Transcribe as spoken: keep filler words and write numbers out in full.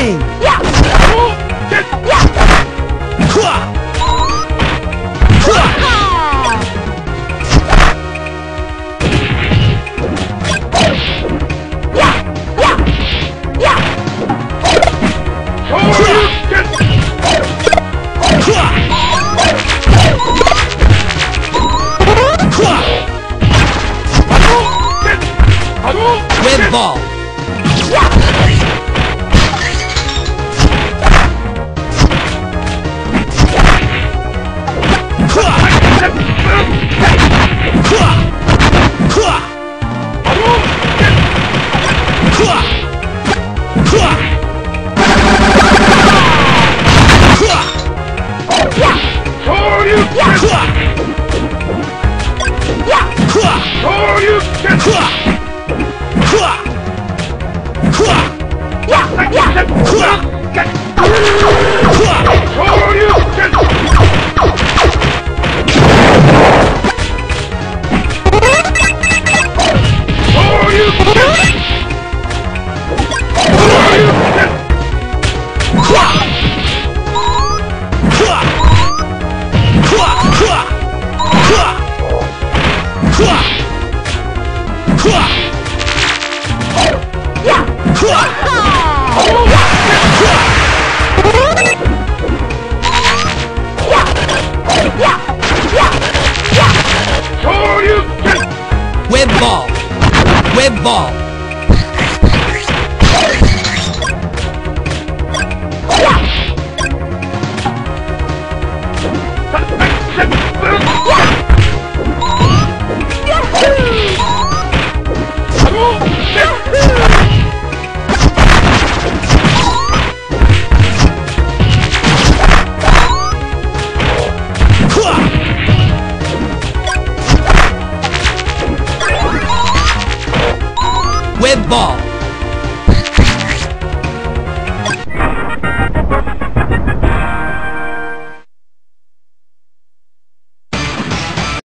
Fighting! Red ball! Red ball. Red ball.